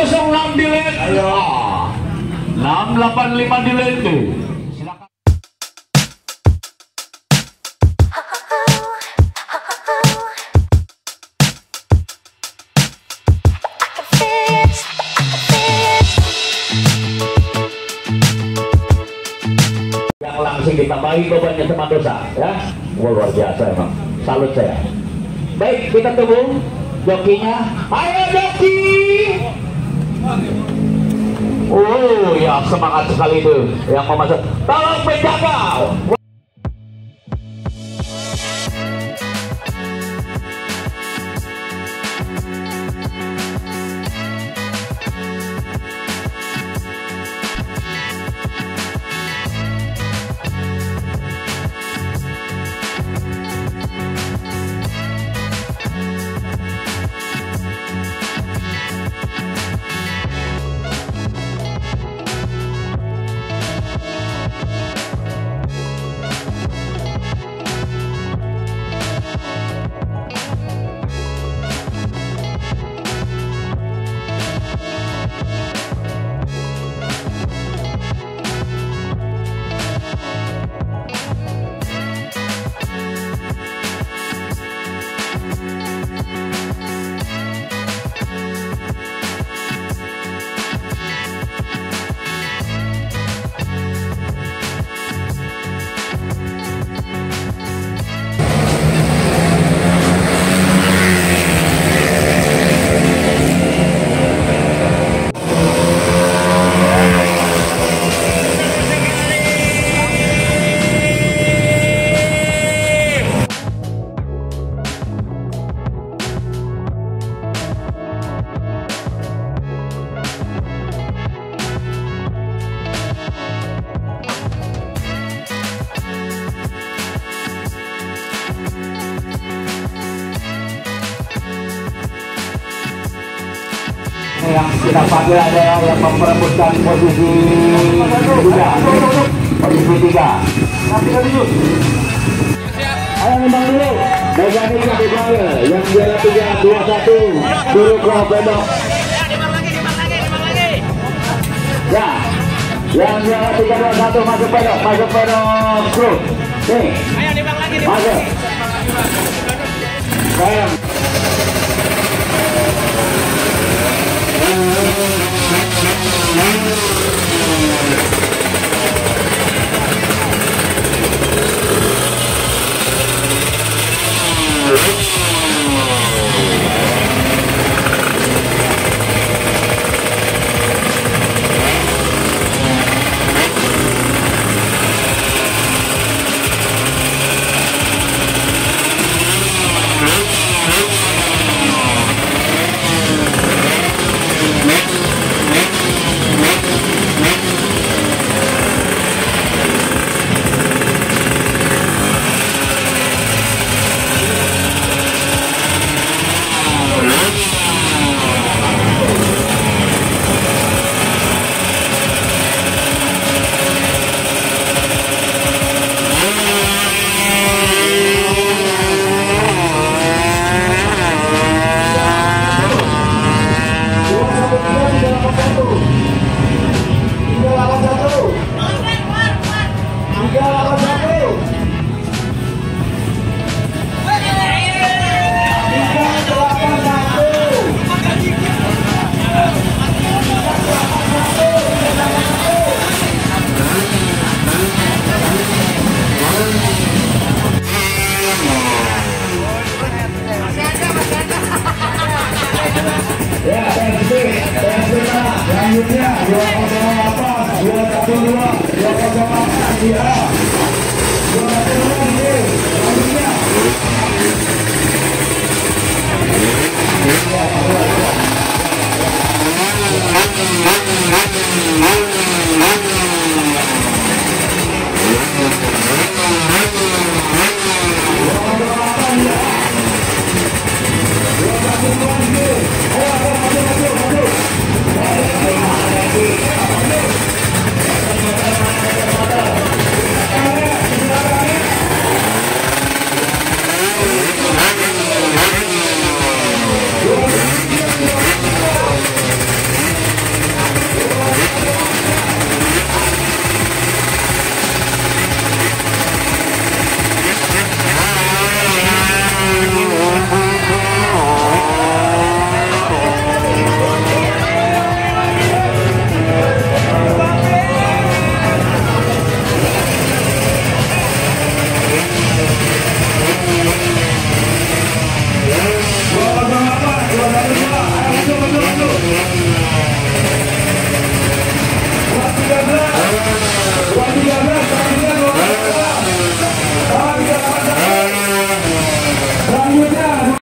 106 di lane A, 685 di lane B. Yang langsung ditambahi bebannya sama dosa, ya. Luar biasa emang. Salut saya. Baik, kita tunggu jokinya. Ayo joki. Oh ya, semangat sekali itu yang mau masuk. Tolong menjaga. Yang kita panggil adalah yang memperebutkan posisi 3, posisi 3. Ayo nembang dulu, Megani sampai bawah yang juara 3, 2, 1, turun ke bawah. Ya, yang juara 3, 2, 1 masuk pedok, kru. Nih, masuk. Sayang.